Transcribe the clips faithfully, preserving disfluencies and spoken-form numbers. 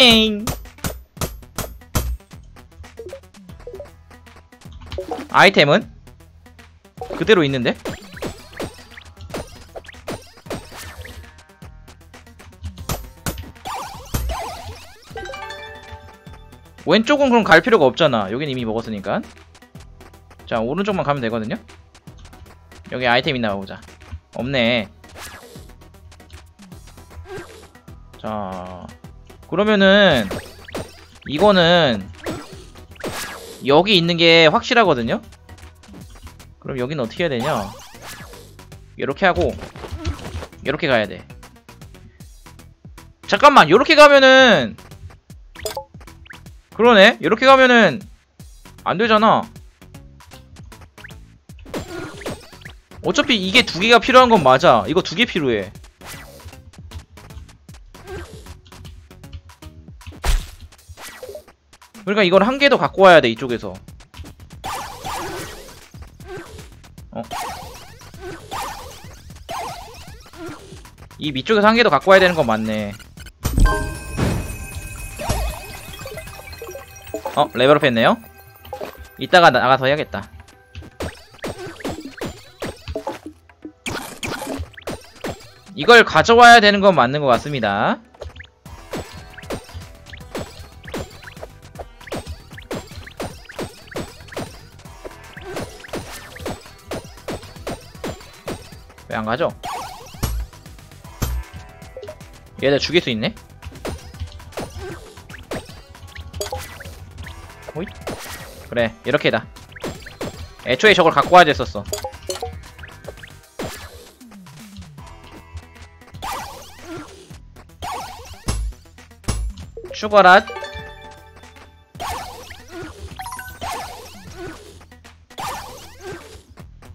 잉잉. 아이템은 그대로 있는데? 왼쪽은 그럼 갈 필요가 없잖아. 여긴 이미 먹었으니까. 자, 오른쪽만 가면 되거든요? 여기 아이템 있나 보자. 없네. 자, 그러면은 이거는 여기 있는 게 확실하거든요? 그럼 여긴 어떻게 해야 되냐? 요렇게 하고 요렇게 가야 돼. 잠깐만, 요렇게 가면은 그러네? 이렇게 가면은 안 되잖아. 어차피 이게 두 개가 필요한 건 맞아. 이거 두 개 필요해. 그러니까 이걸 한 개 더 갖고 와야 돼, 이쪽에서. 어. 이 밑쪽에서 한 개 더 갖고 와야 되는 건 맞네. 어? 레벨업 했네요? 이따가 나가서 해야겠다. 이걸 가져와야 되는 건 맞는 것 같습니다. 왜 안 가죠? 얘들 죽일 수 있네? 호잇? 그래, 이렇게다. 애초에 저걸 갖고 와야 됐었어. 죽어라.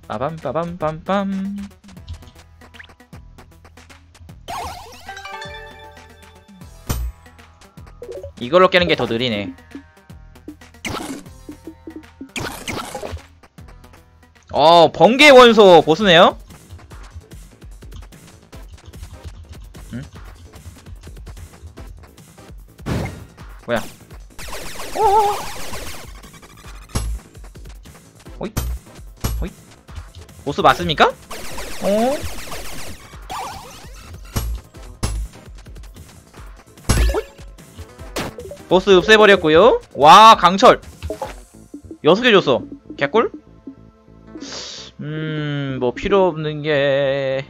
빠밤빠밤빰빰. 이걸로 깨는 게 더 느리네. 어, 번개 원소 보스네요? 응? 뭐야? 오오오! 호잇? 호잇? 보스 맞습니까? 어? 보스 없애버렸고요. 와, 강철! 여섯 개 줬어. 개꿀? 음... 뭐 필요 없는 게...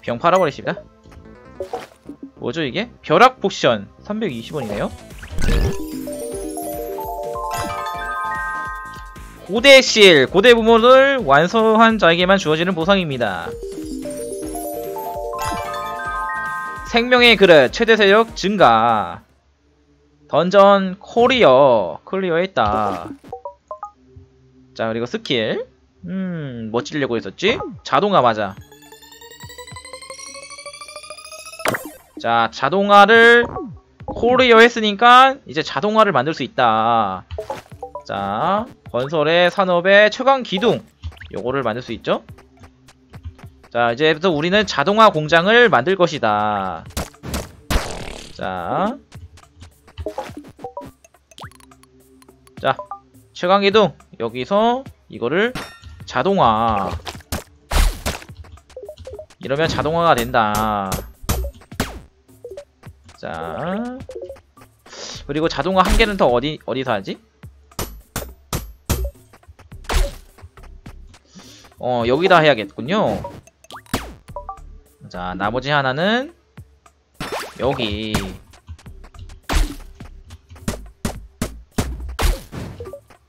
병 팔아버리십니다. 뭐죠 이게? 벼락 포션 삼백이십 원이네요 고대 실, 고대 부모를 완성한 자에게만 주어지는 보상입니다. 생명의 그릇, 최대 세력 증가. 던전 코리어, 클리어했다. 자, 그리고 스킬. 음, 뭐 찌려고 했었지? 자동화, 맞아. 자, 자동화를 코리어 했으니까 이제 자동화를 만들 수 있다. 자, 건설의 산업의 최강 기둥. 요거를 만들 수 있죠? 자, 이제부터 우리는 자동화 공장을 만들 것이다. 자. 자. 최강기둥 여기서 이거를 자동화. 이러면 자동화가 된다. 자, 그리고 자동화 한 개는 더 어디 어디서 하지? 어, 여기다 해야겠군요. 자, 나머지 하나는 여기.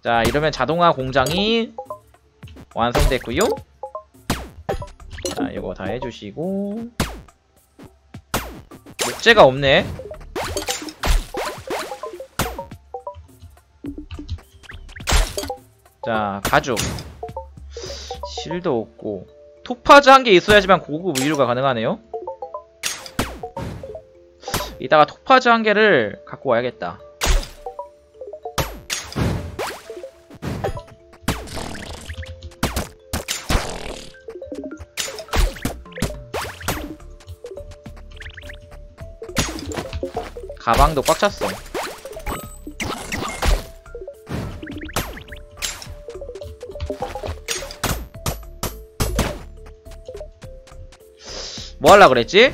자, 이러면 자동화 공장이 완성됐구요. 자, 이거 다 해주시고. 목재가 없네. 자, 가죽 실도 없고 토파즈 한 개 있어야지만 고급 의류가 가능하네요. 이따가 토파즈 한 개를 갖고 와야겠다. 가방도 꽉 찼어. 뭐 할라 그랬지?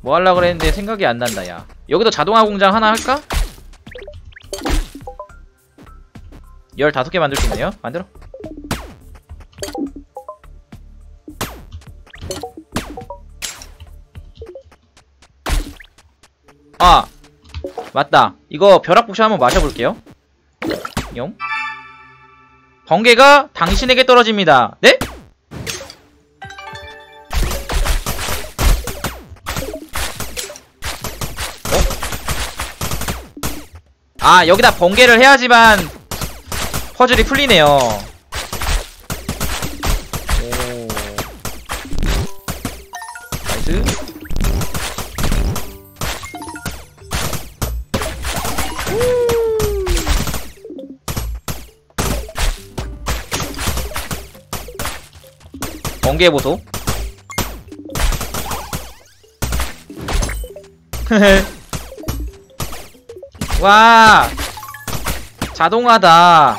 뭐 할라 그랬는데 생각이 안 난다. 야, 여기도 자동화 공장 하나 할까? 열다섯 개 만들 수 있네요. 만들어. 아, 맞다. 이거 벼락복시 한번 마셔볼게요. 용. 번개가 당신에게 떨어집니다. 네? 어? 아, 여기다 번개를 해야지만 퍼즐이 풀리네요. 오. 나이스. 번개보소. 와, 자동화다.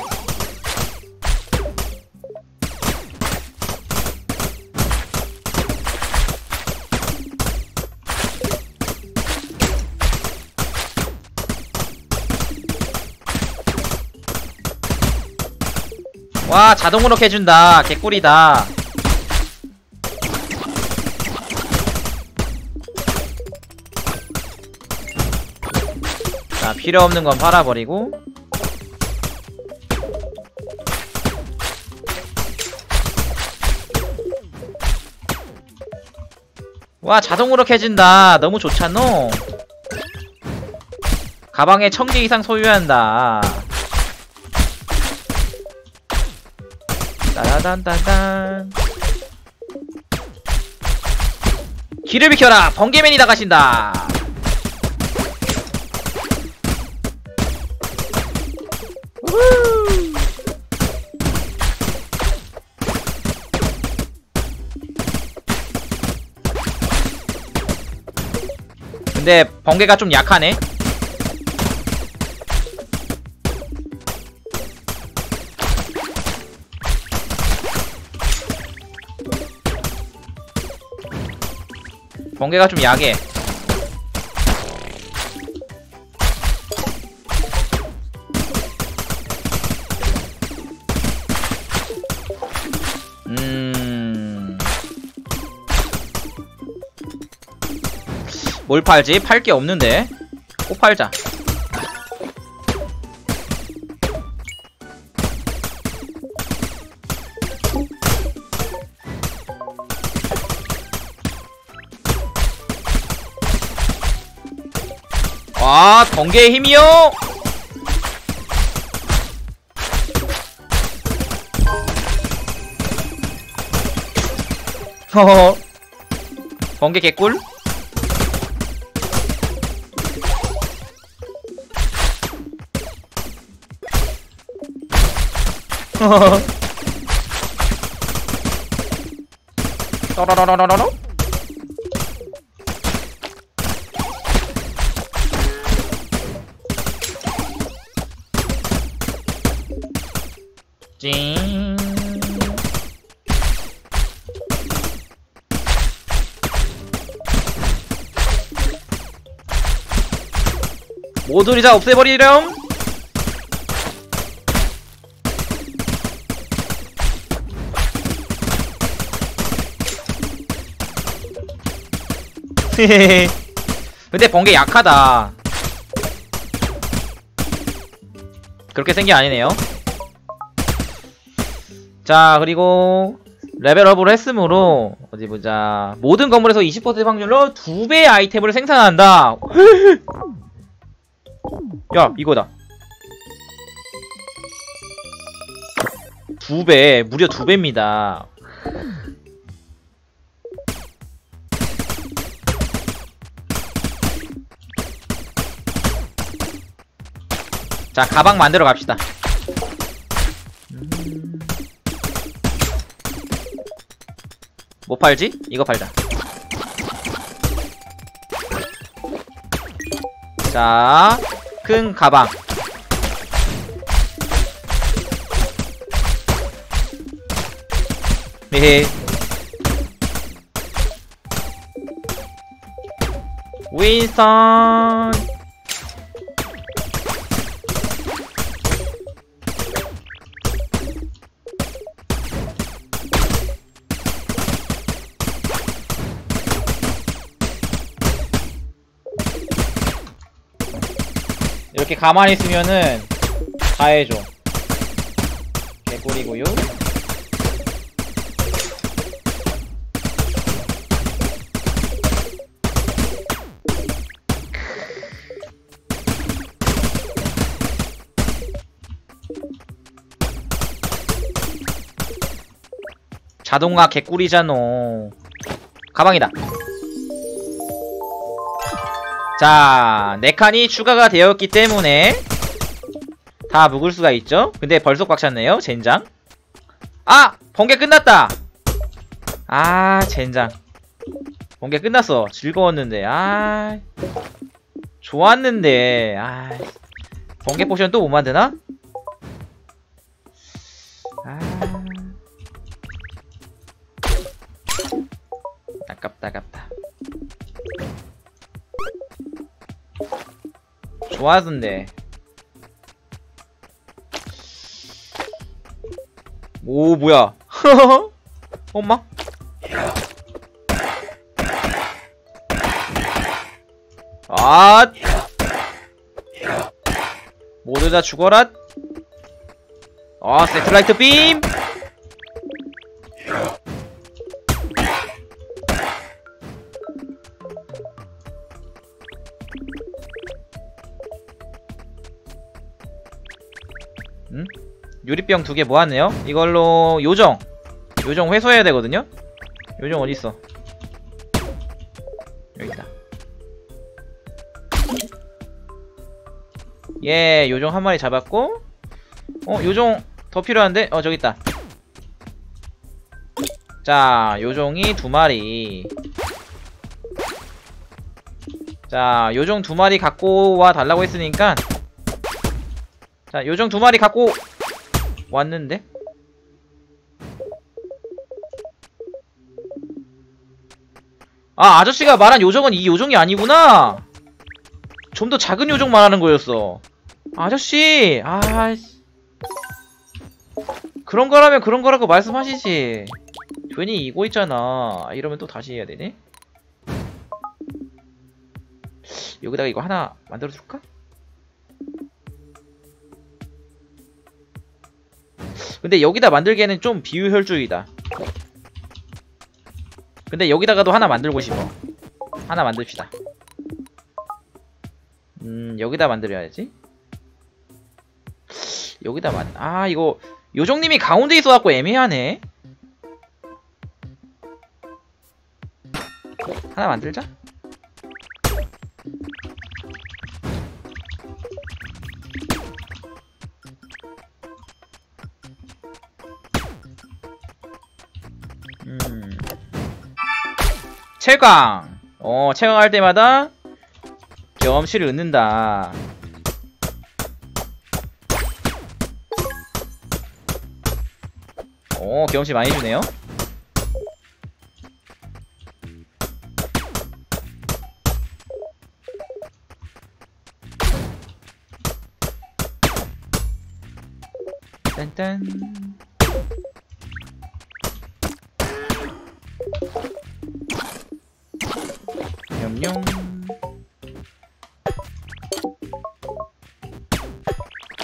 와, 자동으로 캐준다. 개꿀이다. 필요없는 건 팔아버리고. 와, 자동으로 캐진다. 너무 좋잖아. 가방에 천 개 이상 소유한다. 따라단단단. 길을 비켜라, 번개맨이 나가신다. 근데 번개가 좀 약하네. 번개가 좀 약해. 뭘 팔지? 팔 게 없는데. 꼭 팔자. 와, 번개의 힘이요. 허허. 번개 개꿀. 떠라라라라라. 찡. 모든 이자 없애버리렴. 근데 번개 약하다. 그렇게 센 게 아니네요. 자, 그리고 레벨업을 했으므로 어디 보자. 모든 건물에서 이십 퍼센트 확률로 두 배의 아이템을 생산한다. 야, 이거다. 두 배, 무려 두 배입니다. 자, 가방 만들어 갑시다. 뭐 팔지? 이거 팔자. 자, 큰 가방. 미히. 윈스턴. 이렇게 가만히 있으면은 다 해줘. 개꿀이고요. 자동화 개꿀이잖아. 가방이다. 자, 네 칸이 추가가 되었기 때문에 다 묵을 수가 있죠. 근데 벌써 꽉 찼네요. 젠장. 아! 번개 끝났다! 아, 젠장. 번개 끝났어. 즐거웠는데. 아, 좋았는데. 아, 번개 포션 또 못 만드나? 아, 아깝다, 아깝다. 좋았는데. 오, 뭐야. 엄마? 아, 모두 다 죽어라. 아, 세틀라이트 빔. 음? 유리병 두 개 모았네요. 이걸로 요정 요정 회수해야 되거든요. 요정 어딨어? 여기다. 예, 요정 한 마리 잡았고. 어, 요정 더 필요한데? 어, 저기있다. 자, 요정이 두 마리. 자, 요정 두 마리 갖고 와 달라고 했으니까. 자, 요정 두 마리 갖고 왔는데? 아, 아저씨가 말한 요정은 이 요정이 아니구나! 좀 더 작은 요정 말하는 거였어. 아저씨! 아, 그런 거라면 그런 거라고 말씀하시지. 괜히 이거 있잖아. 이러면 또 다시 해야 되네? 여기다가 이거 하나 만들어줄까? 근데 여기다 만들기에는 좀 비효율적이다. 근데 여기다가도 하나 만들고 싶어. 하나 만듭시다. 음, 여기다 만들어야지. 여기다 만, 아, 이거, 요정님이 가운데 있어갖고 애매하네. 하나 만들자. 음. 채광! 어, 채광할 때마다 경험치를 얻는다. 어, 경험치 많이 주네요. 딴딴. 영영.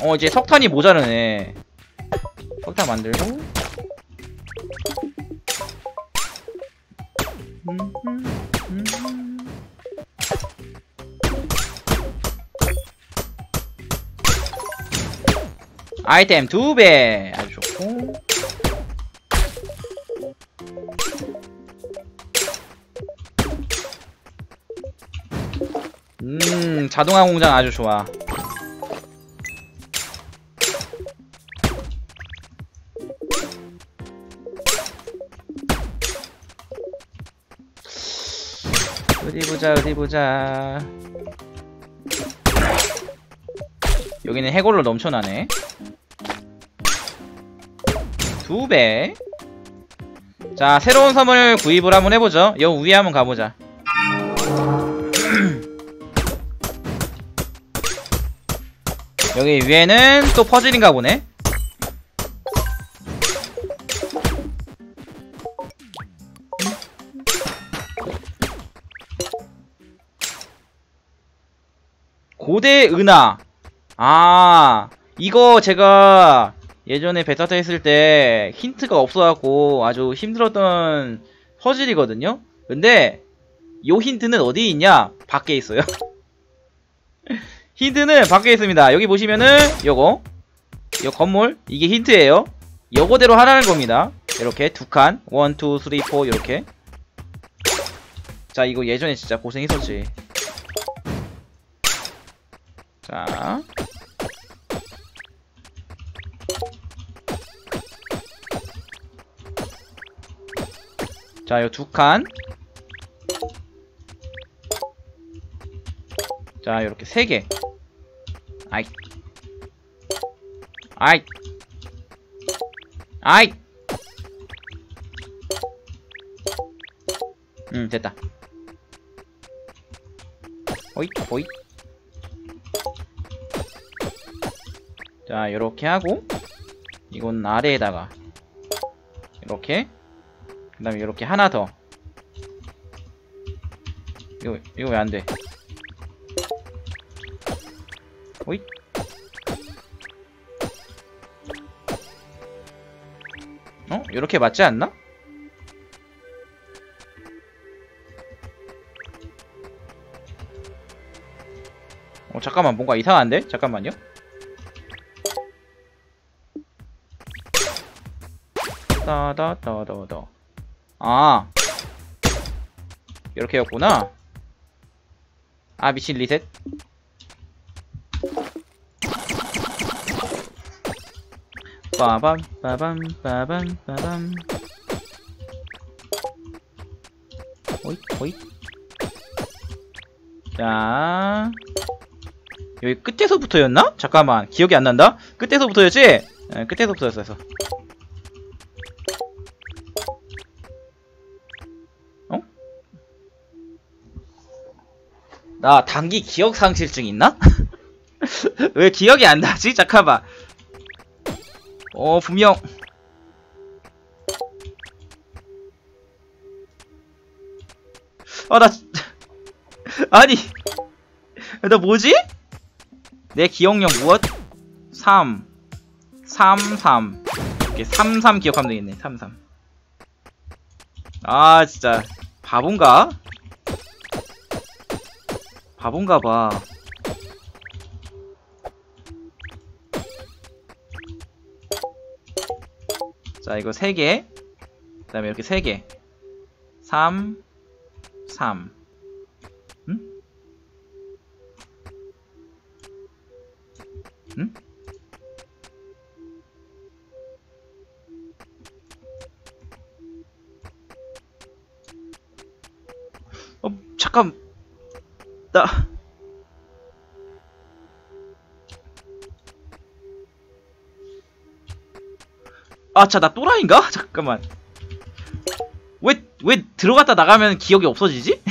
어, 이제 석탄이 모자르네. 석탄 만들고. 음, 음, 음. 아이템 두 배. 아주 좋고. 음, 자동화 공장 아주 좋아. 어디 보자, 어디 보자. 여기는 해골로 넘쳐나네. 두 배. 자, 새로운 섬을 구입을 한번 해보죠. 여 위에 한번 가보자. 여기 위에는 또 퍼즐인가 보네. 고대 은하. 아, 이거 제가 예전에 베타 때 했을 때 힌트가 없어갖고 아주 힘들었던 퍼즐이거든요. 근데 요 힌트는 어디 있냐? 밖에 있어요. 힌트는 밖에 있습니다. 여기 보시면은 요거 요 건물, 이게 힌트예요. 요거대로 하라는 겁니다. 이렇게 두 칸 일, 이, 삼, 사 요렇게. 자, 이거 예전에 진짜 고생했었지. 자, 자, 요 두 칸. 자, 요렇게 세 개. 아이. 아이. 아이. 음, 됐다. 오이, 오이. 자, 요렇게 하고, 이건 아래에다가 요렇게. 그 다음에 요렇게 하나 더. 이거, 이거 왜 안 돼? 오잇. 어? 요렇게 맞지 않나? 어, 잠깐만, 뭔가 이상한데? 잠깐만요. 따다다다다. 아, 이렇게였구나. 아, 미친 리셋. 빠밤 빠밤 빠밤 빠밤. 오잇 오잇. 자, 여기 끝에서부터였나? 잠깐만, 기억이 안 난다. 끝에서부터였지? 네, 끝에서부터였어. 나 단기 기억 상실증 있나? 왜 기억이 안 나지? 잠깐만. 어, 분명. 아, 나. 아니. 나 뭐지? 내 기억력 무엇? 삼. 삼삼. 이렇게 삼삼 기억하면 되겠네. 삼삼. 아, 진짜. 바본가? 바본가 봐. 자, 이거 세 개. 그 다음에 이렇게 세 개. 삼, 삼. 응? 응? 어, 잠깐. 나, 아, 자, 나 또라이인가? 잠깐만. 왜, 왜 들어갔다 나가면 기억이 없어지지?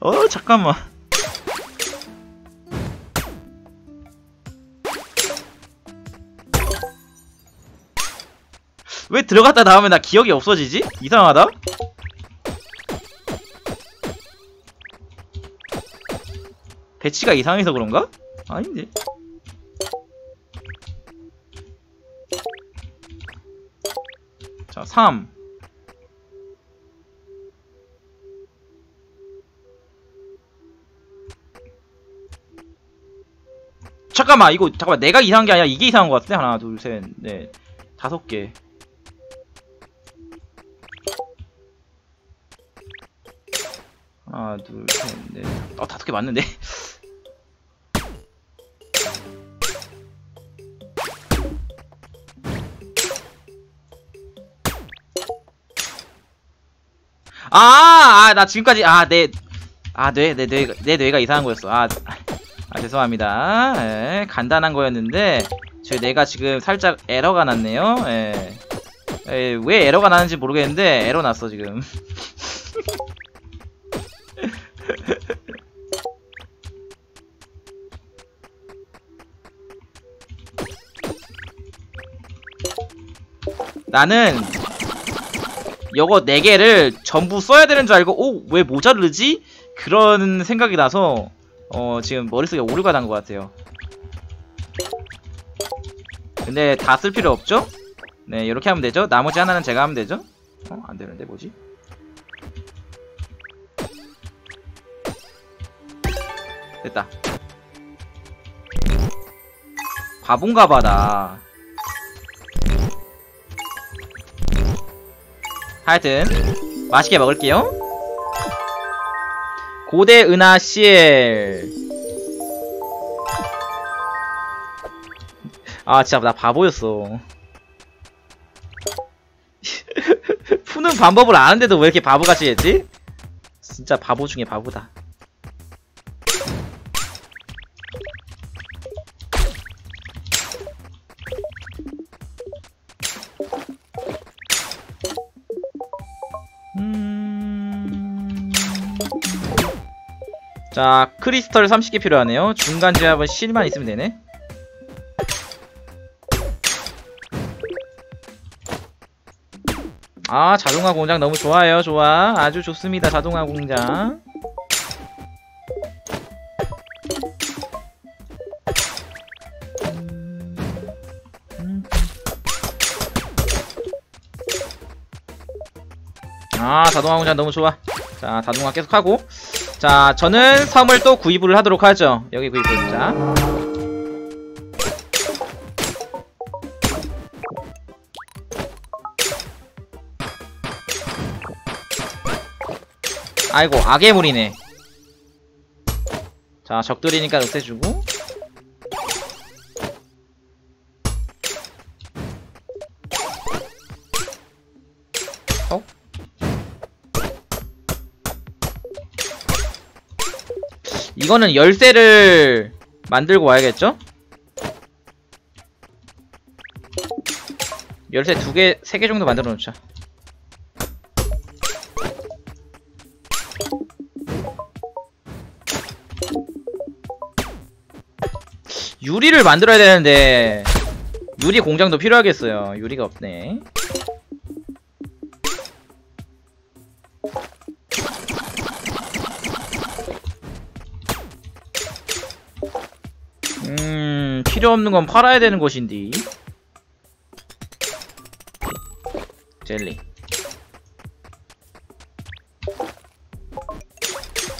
어, 잠깐만. 왜 들어갔다 나가면 나 기억이 없어지지? 이상하다? 배치가 이상해서 그런가? 아닌데. 자, 삼. 잠깐만, 이거, 잠깐만, 내가 이상한 게 아니라 이게 이상한 것 같은데? 하나, 둘, 셋, 넷, 다섯 개. 하나, 둘, 셋, 넷. 아, 다섯 개 맞는데? 아, 아, 나 지금까지, 아, 내, 아, 뇌, 내 뇌가, 내 뇌가 이상한 거였어. 아, 아, 죄송합니다. 예, 간단한 거였는데 제 내가 지금 살짝 에러가 났네요. 예. 예, 왜 에러가 나는지 모르겠는데 에러 났어 지금. 나는 요거 네 개를 전부 써야 되는 줄 알고 오, 왜 모자르지? 그런 생각이 나서 어, 지금 머릿속에 오류가 난 것 같아요. 근데 다 쓸 필요 없죠? 네, 이렇게 하면 되죠? 나머지 하나는 제가 하면 되죠? 어? 안 되는데 뭐지? 됐다. 바본가 봐다. 하여튼 맛있게 먹을게요. 고대 은하 씨엘. 아 진짜 나 바보였어. 푸는 방법을 아는데도 왜 이렇게 바보같이 했지? 진짜 바보 중에 바보다. 자, 크리스털 삼십 개 필요하네요. 중간 제압은 실만 있으면 되네. 아, 자동화 공장 너무 좋아요. 좋아. 아주 좋습니다. 자동화 공장. 아, 자동화 공장 너무 좋아. 자, 자동화 계속하고. 자, 저는 섬을 또 구입을 하도록 하죠. 여기 구입을. 자, 아이고 악의 물이네. 자, 적들이니까 없애주고. 어? 이거는 열쇠를 만들고 와야겠죠? 열쇠 두 개, 세 개 정도 만들어 놓자. 유리를 만들어야 되는데 유리 공장도 필요하겠어요. 유리가 없네. 필요없는 건 팔아야 되는 곳인데. 젤리.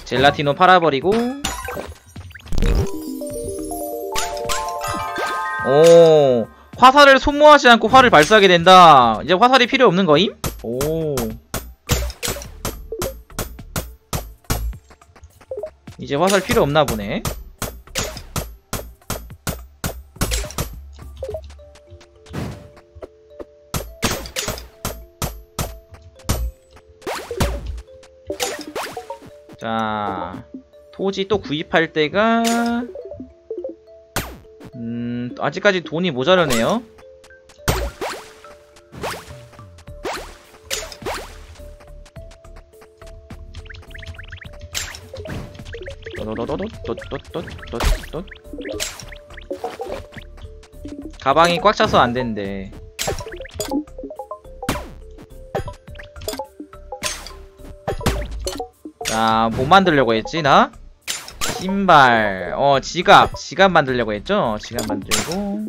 젤라티노 팔아버리고. 오, 화살을 소모하지 않고 활을 발사하게 된다. 이제 화살이 필요 없는 거임? 오, 이제 화살 필요 없나 보네. 자, 토지 또 구입할 때가 음 아직까지 돈이 모자라네요. 또또또또또또또또또 가방이 꽉 차서 안 된대. 아, 뭐 만들려고 했지 나? 신발, 어 지갑, 지갑 만들려고 했죠? 지갑 만들고.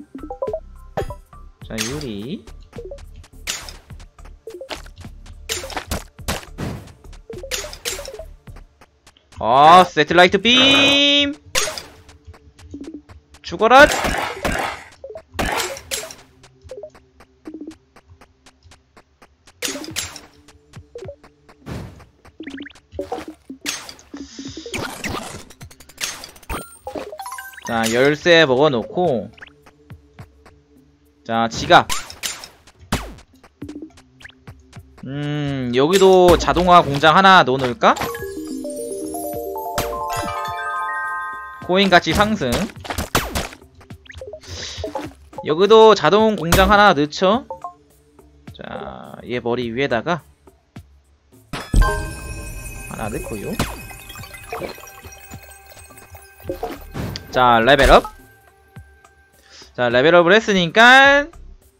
자, 유리. 어, 세틀라이트 빔. 죽어라. 자, 열쇠 먹어놓고. 자, 지갑. 음, 여기도 자동화 공장 하나 넣어놓을까? 코인가치 상승. 여기도 자동 공장 하나 넣죠. 자, 얘 머리 위에다가 하나 넣고요. 자, 레벨업. 자, 레벨업을 했으니까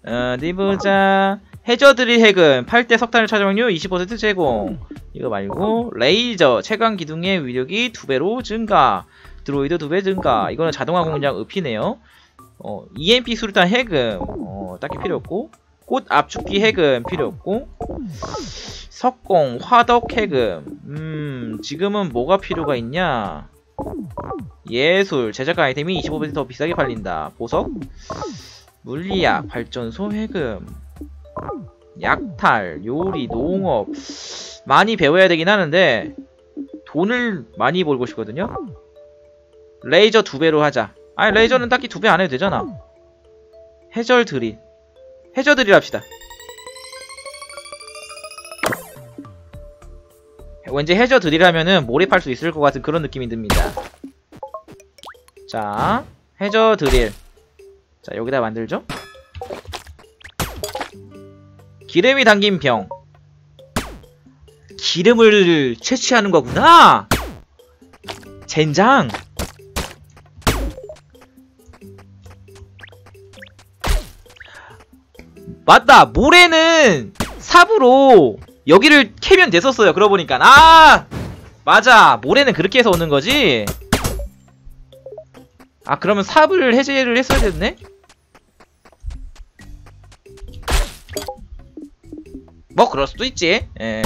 어디 보자. 해저드릴 해금 팔 대 석탄을 차정률 이십 퍼센트 제공. 이거 말고 레이저 채광 기둥의 위력이 두 배로 증가. 드로이드 두 배 증가. 이거는 자동화 공장 읍이네요. 어, 이엠피 수류탄 해금 어, 딱히 필요 없고, 꽃 압축기 해금 필요 없고, 석공 화덕 해금. 음, 지금은 뭐가 필요가 있냐? 예술 제작 아이템이 이십오 퍼센트 더 비싸게 팔린다. 보석, 물리학, 발전소 해금, 약탈, 요리, 농업. 많이 배워야 되긴 하는데 돈을 많이 벌고 싶거든요. 레이저 두 배로 하자. 아니, 레이저는 딱히 두 배 안 해도 되잖아. 해절 드릴. 해저 드릴 합시다. 왠지 해저 드릴하면은 몰입할 수 있을 것 같은 그런 느낌이 듭니다. 자, 해저 드릴. 자, 여기다 만들죠. 기름이 담긴 병. 기름을 채취하는 거구나. 젠장. 맞다! 모래는 삽으로 여기를 캐면 됐었어요. 그러고 보니까. 아! 맞아! 모래는 그렇게 해서 오는 거지? 아, 그러면 삽을 해제를 했어야 됐네? 뭐 그럴 수도 있지. 예.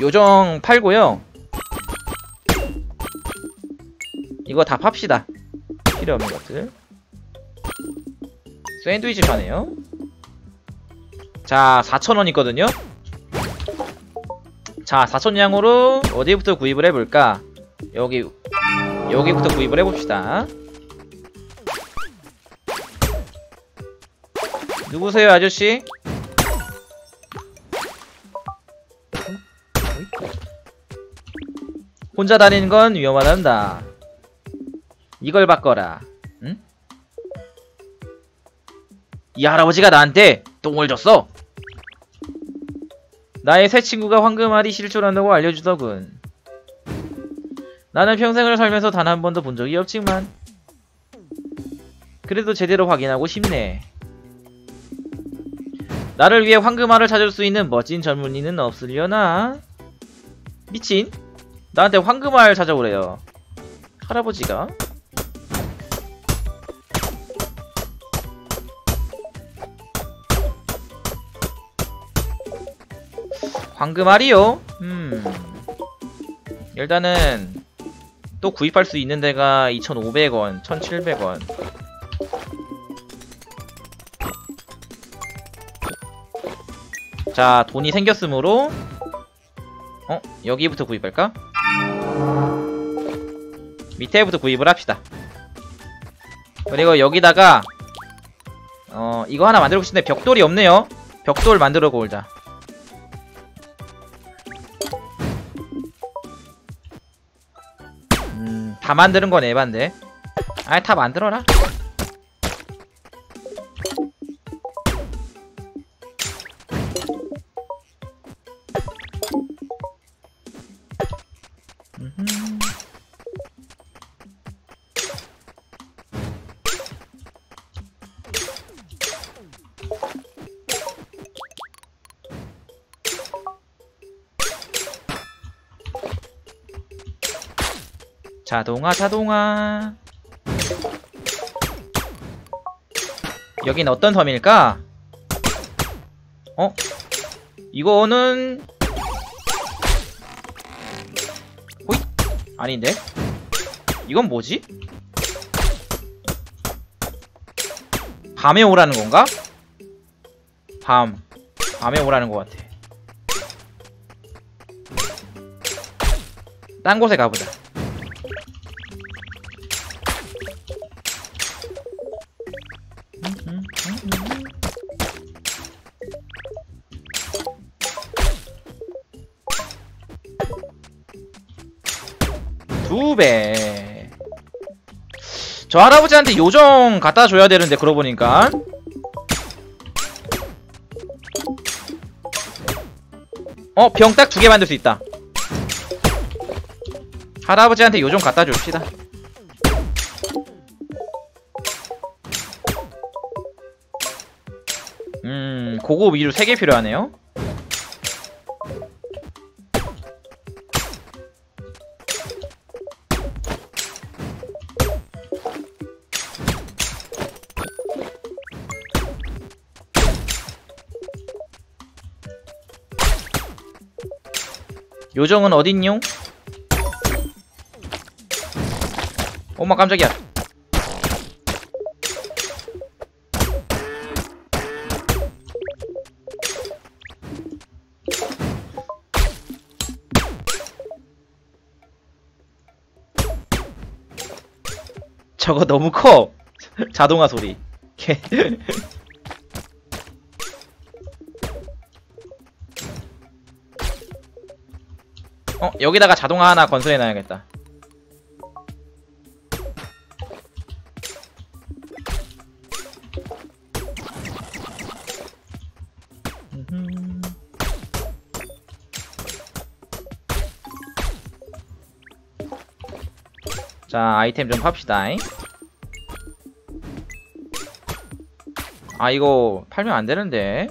요정 팔고요. 이거 다 팝시다. 필요 없는 것들. 샌드위치 파네요. 자, 사천 원 있거든요. 자, 사천 양으로 어디부터 구입을 해볼까? 여기, 여기부터 구입을 해봅시다. 누구세요, 아저씨? 혼자 다니는 건 위험하단다. 이걸 바꿔라. 응? 이 할아버지가 나한테 똥을 줬어. 나의 새 친구가 황금알이 실존한다고 알려주더군. 나는 평생을 살면서 단 한 번도 본 적이 없지만 그래도 제대로 확인하고 싶네. 나를 위해 황금알을 찾을 수 있는 멋진 젊은이는 없으려나? 미친? 나한테 황금알 찾아오래요. 할아버지가? 황금알이요? 음... 일단은 또 구입할 수 있는 데가 이천오백 원, 천칠백 원. 자, 돈이 생겼으므로 어? 여기부터 구입할까? 밑에부터 구입을 합시다. 그리고 여기다가 어... 이거 하나 만들고 싶은데 벽돌이 없네요. 벽돌 만들어 골자. 다 만드는 건 에반데. 아이, 다 만들어라. 자동화 자동화. 여긴 어떤 섬일까? 어? 이거는 호잇? 아닌데? 이건 뭐지? 밤에 오라는 건가? 밤 밤에 오라는 것 같아. 딴 곳에 가보자. 두 배. 저 할아버지한테 요정 갖다 줘야 되는데 그러고 보니까. 어, 병 딱 두 개 만들 수 있다. 할아버지한테 요정 갖다 줍시다. 음, 그거 위로 세 개 필요하네요. 요정은 어딨뇽? 엄마 깜짝이야. 저거 너무 커. 자동화 소리. 개. 어, 여기다가 자동화 하나 건설해놔야겠다. 자, 아이템 좀 팝시다. 아, 이거 팔면 안 되는데.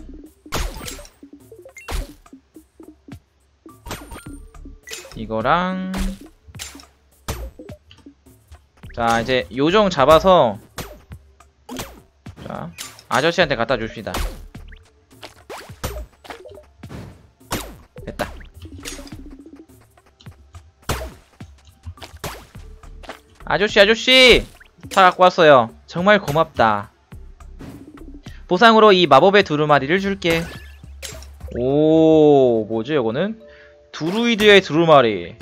이거랑, 자, 이제 요정 잡아서, 자, 아저씨한테 갖다 줍시다. 됐다. 아저씨, 아저씨! 다 갖고 왔어요. 정말 고맙다. 보상으로 이 마법의 두루마리를 줄게. 오, 뭐지, 요거는? 두루이드의 두루마리.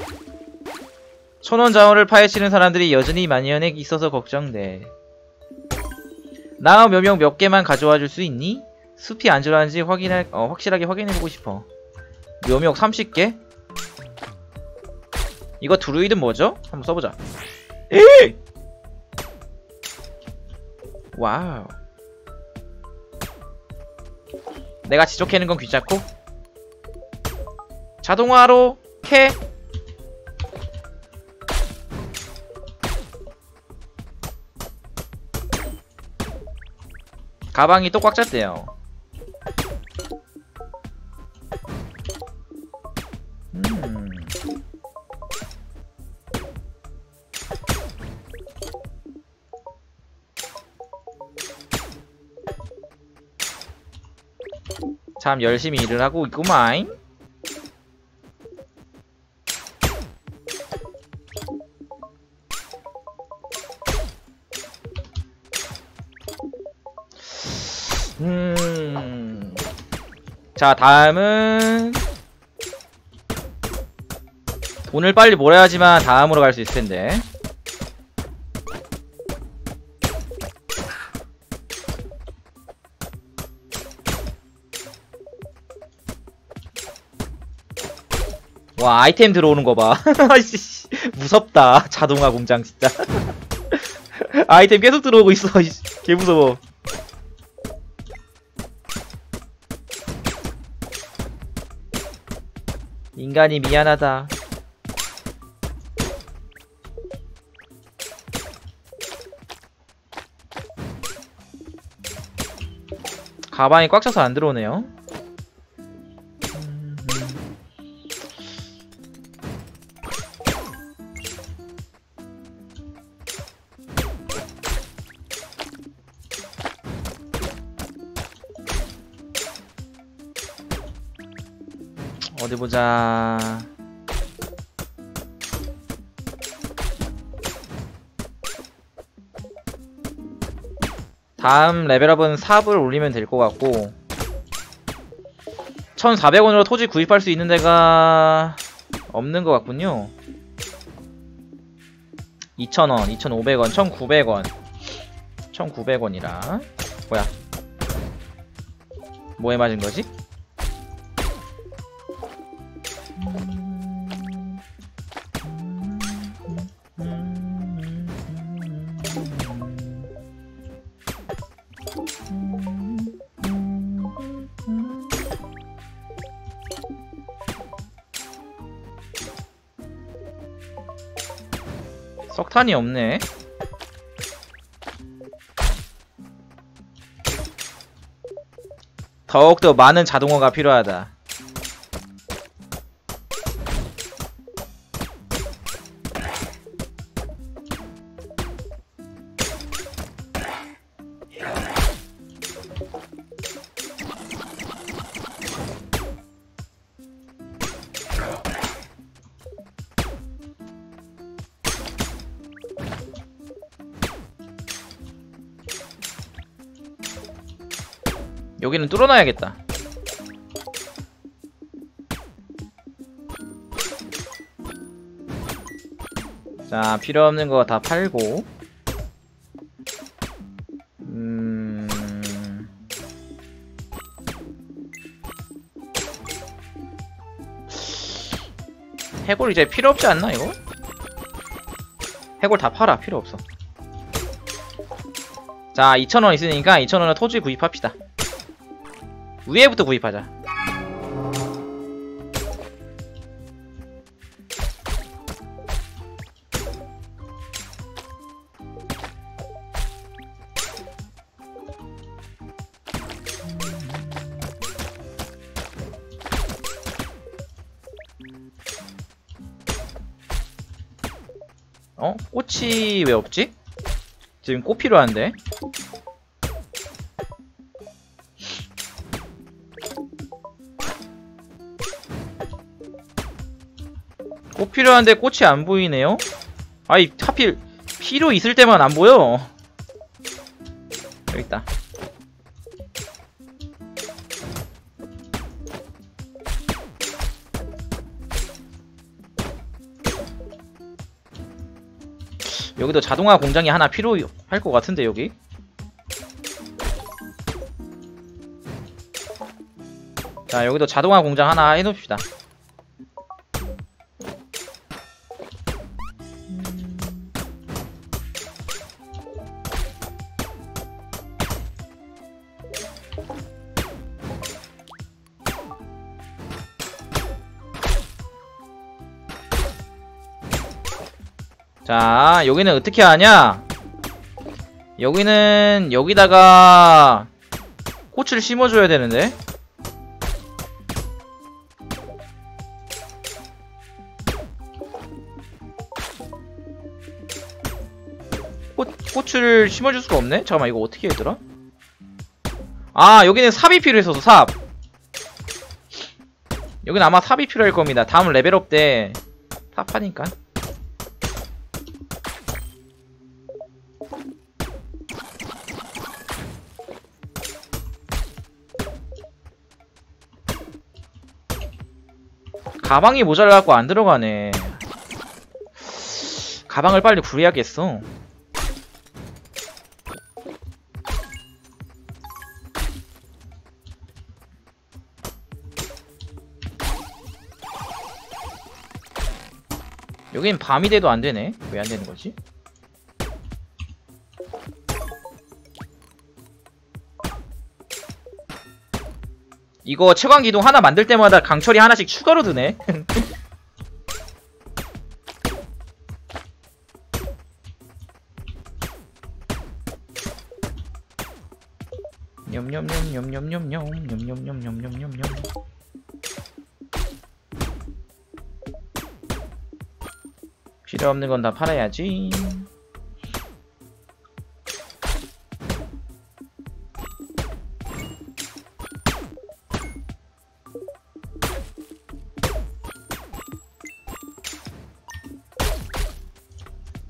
천원 자원을 파헤치는 사람들이 여전히 많이 있어서 걱정돼. 나와 몇 명 몇 개만 가져와 줄 수 있니? 숲이 안전한지 확인할, 어, 확실하게 확인해보고 싶어. 묘목 삼십 개? 이거 두루이드 뭐죠? 한번 써보자. 에이! 와우. 내가 지적해는 건 귀찮고? 자동화로 캐. 가방이 또 꽉 찼대요. 음. 참 열심히 일을 하고 있구만. 음. 자, 다음은 돈을 빨리 몰아야지만 다음으로 갈 수 있을 텐데. 와, 아이템 들어오는 거 봐. 아이씨, 무섭다. 자동화 공장 진짜. 아이템 계속 들어오고 있어. 개 무서워. 인간이 미안하다. 가방이 꽉 차서 안 들어오네요. 보자. 다음 레벨업은 삽을 올리면 될 것 같고, 천사백 원으로 토지 구입할 수 있는 데가 없는 것 같군요. 이천 원, 이천오백 원, 천구백 원, 천구백 원이라 뭐야, 뭐에 맞은 거지? 석탄이 없네. 더욱더 많은 자동화가 필요하다. 여기는 뚫어놔야겠다. 자, 필요없는 거 다 팔고. 음... 해골 이제 필요 없지 않나 이거? 해골 다 팔아. 필요 없어. 자, 이천 원 있으니까 이천 원을 토지 구입합시다. 위에부터 구입하자. 어? 꽃이 왜 없지? 지금 꽃 필요한데? 꽃 필요한데 꽃이 안 보이네요? 아이, 하필 필요 있을 때만 안 보여. 여기 있다. 여기도 자동화 공장이 하나 필요할 것 같은데 여기? 자, 여기도 자동화 공장 하나 해놓읍시다. 자, 여기는 어떻게 하냐? 여기는 여기다가 꽃을 심어줘야 되는데, 꽃, 꽃을 심어줄 수가 없네? 잠깐만, 이거 어떻게 했더라? 아, 여기는 삽이 필요해서 삽. 여기는 아마 삽이 필요할 겁니다. 다음 레벨업 때 삽하니까. 가방이 모자라갖고 안 들어가네. 가방을 빨리 구해야겠어. 여긴 밤이 돼도 안 되네. 왜 안 되는 거지? 이거 채광기둥 하나 만들 때마다 강철이 하나씩 추가로 드네. 냠냠냠냠냠냠냠냠냠냠냠냠냠. 필요 없는 건 다 팔아야지.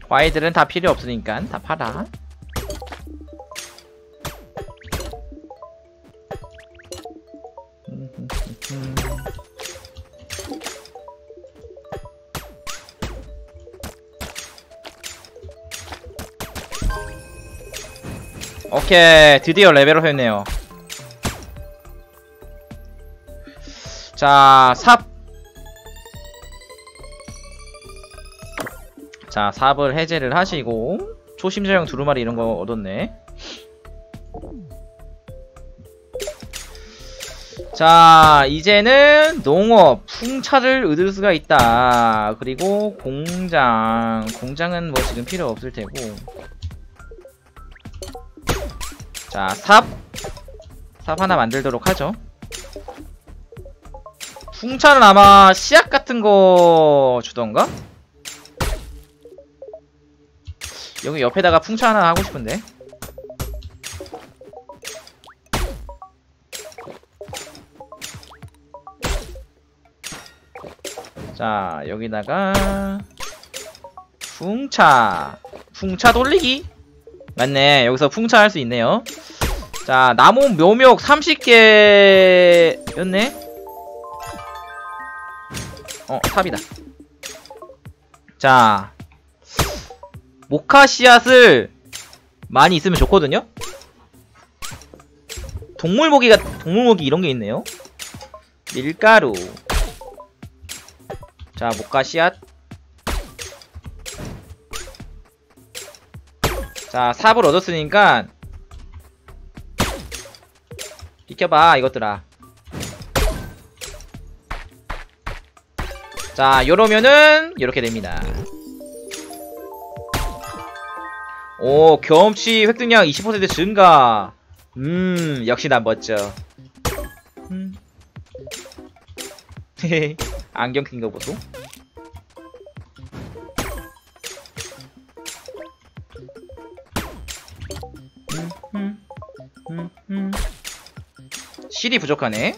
과일들은 다 필요 없으니까 다 팔아. 오케이, 드디어 레벨업 했네요. 자, 삽. 자, 삽을 해제를 하시고, 초심자형 두루마리 이런거 얻었네. 자, 이제는 농업, 풍차를 얻을 수가 있다. 그리고 공장, 공장은 뭐 지금 필요 없을 테고. 자, 삽, 삽 하나 만들도록 하죠. 풍차는 아마 씨앗 같은 거 주던가? 여기 옆에다가 풍차 하나 하고 싶은데. 자, 여기다가 풍차, 풍차 돌리기. 맞네, 여기서 풍차 할 수 있네요. 자, 나무 묘목 삼십 개였네 어, 삽이다. 자, 모카 씨앗을 많이 있으면 좋거든요. 동물모기가, 동물모기 이런 게 있네요. 밀가루. 자, 모카 씨앗. 자, 삽을 얻었으니까 비켜봐 이것들아. 자, 요러면은 이렇게 됩니다. 오, 경험치 획득량 이십 퍼센트 증가. 음, 역시 난 멋져. 음. 안경 낀 거 보소. 음, 음, 음. 실이 부족하네.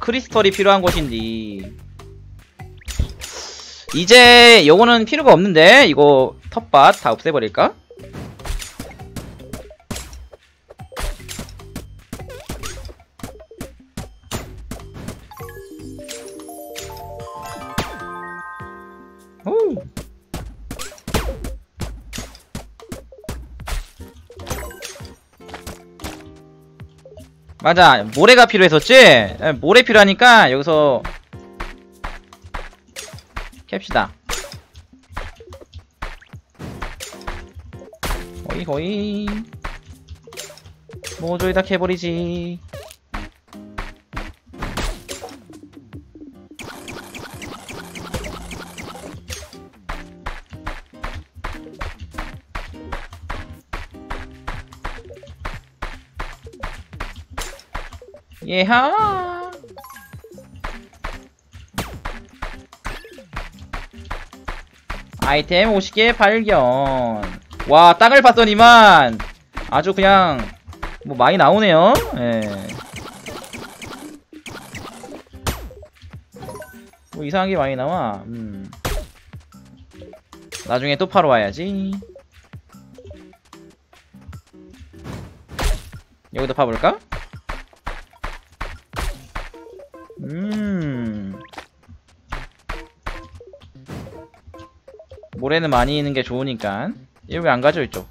크리스털이 필요한 곳인데 이제 요거는 필요가 없는데. 이거 텃밭 다 없애버릴까? 맞아, 모래가 필요했었지? 모래 필요하니까 여기서 캡시다. 거의 거의 모조리 다 캐버리지. 예하. 아이템 오십 개 발견. 와, 땅을 봤더니만 아주 그냥 뭐 많이 나오네요. 예. 뭐 이상한 게 많이 나와. 음. 나중에 또 파러 와야지. 여기도 파볼까? 음. 모래는 많이 있는 게 좋으니까. 여기 안 가져 있죠.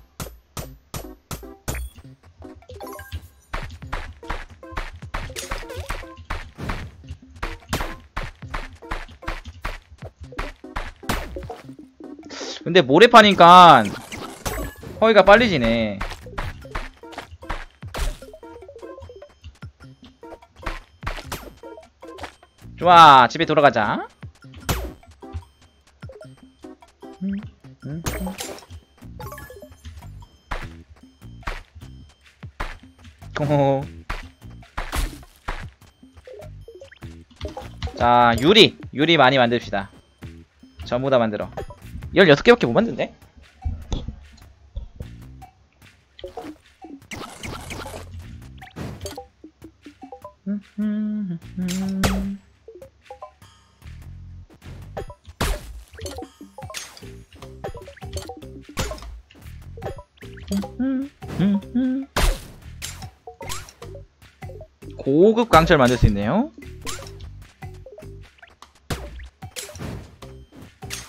근데 모래 파니까 허위가 빨리 지네. 좋아, 집에 돌아가자. 오. 자, 유리 유리 많이 만듭시다. 전부 다 만들어. 열여섯 개밖에 못 만든대. 고급 강철 만들 수 있네요.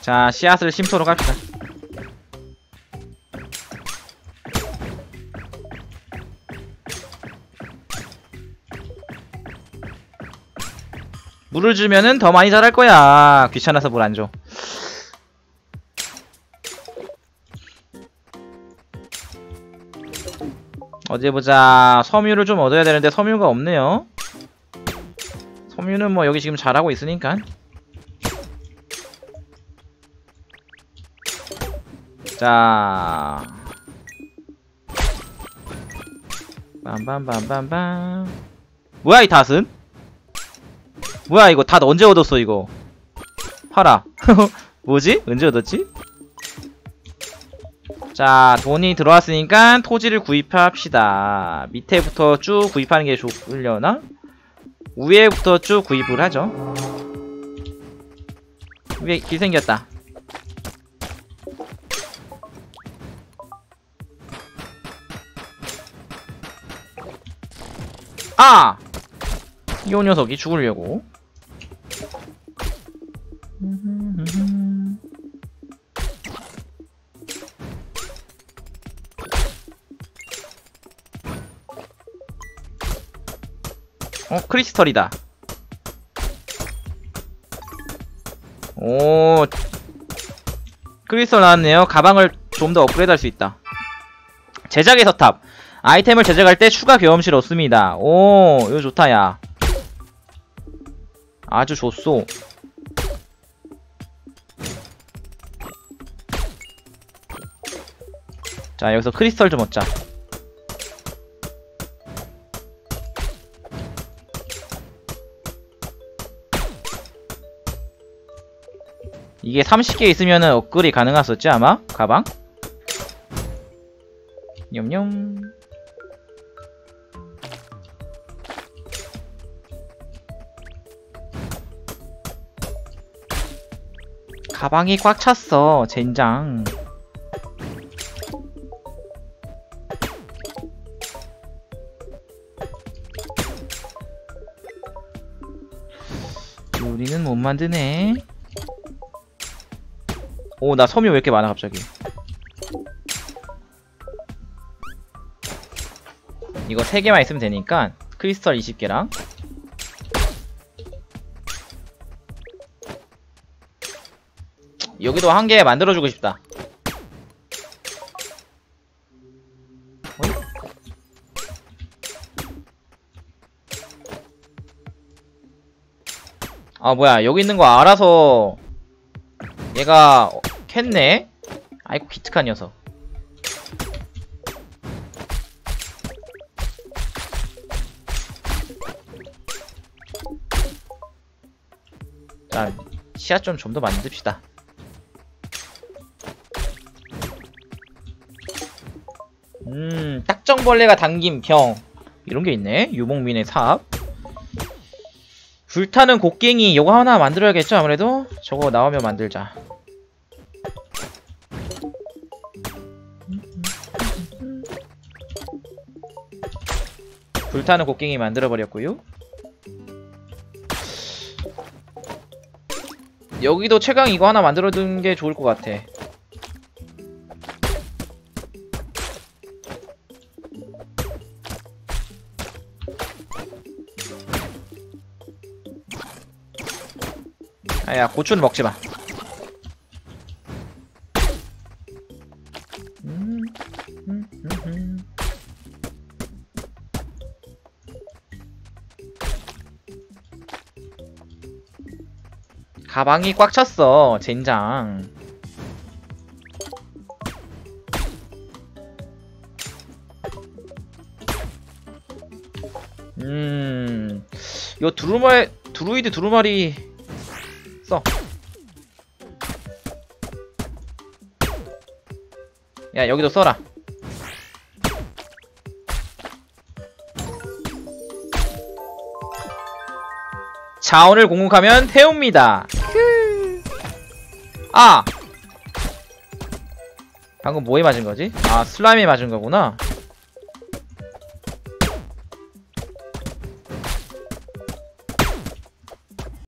자, 씨앗을 심도록 합시다. 물을 주면은 더 많이 자랄 거야. 귀찮아서 물 안 줘. 어디 보자. 섬유를 좀 얻어야 되는데 섬유가 없네요. 섬유는 뭐 여기 지금 자라고 있으니까. 자, 빰빰빰빰빰. 뭐야 이 닷은? 뭐야 이거 닷 언제 얻었어 이거? 팔아. 뭐지? 언제 얻었지? 자, 돈이 들어왔으니까 토지를 구입합시다. 밑에부터 쭉 구입하는 게 좋으려나? 위에부터 쭉 구입을 하죠. 위에 길 생겼다. 아! 이 녀석이 죽으려고. 어, 크리스털이다. 오, 크리스털 나왔네요. 가방을 좀 더 업그레이드 할 수 있다. 제작의 서탑. 아이템을 제작할 때 추가 경험치를 얻습니다. 오, 이거 좋다, 야. 아주 좋소. 자, 여기서 크리스털 좀 얻자. 이게 삼십 개 있으면은 업글이 가능했었지 아마? 가방? 냠냠. 가방이 꽉 찼어. 젠장. 요리는 못 만드네. 오, 나 섬유 왜 이렇게 많아 갑자기. 이거 세 개만 있으면 되니까 크리스털 이십 개랑 여기도 한 개 만들어주고 싶다. 아, 뭐야 여기 있는 거 알아서 얘가 캤네? 아이고 기특한 녀석. 자, 씨앗 좀 좀 더 만듭시다. 음, 딱정벌레가 담긴 병 이런게 있네. 유목민의 삽. 불타는 곡괭이 요거 하나 만들어야겠죠 아무래도? 저거 나오면 만들자. 불타는 곡괭이 만들어버렸고요. 여기도 최강 이거 하나 만들어둔 게 좋을 것 같아. 아야, 고추는 먹지마. 가방이 꽉 찼어. 젠장. 음... 요 두루마리... 드루이드 두루마리... 써. 야, 여기도 써라. 자원을 공급하면 태웁니다. 아! 방금 뭐에 맞은 거지? 아, 슬라임에 맞은 거구나.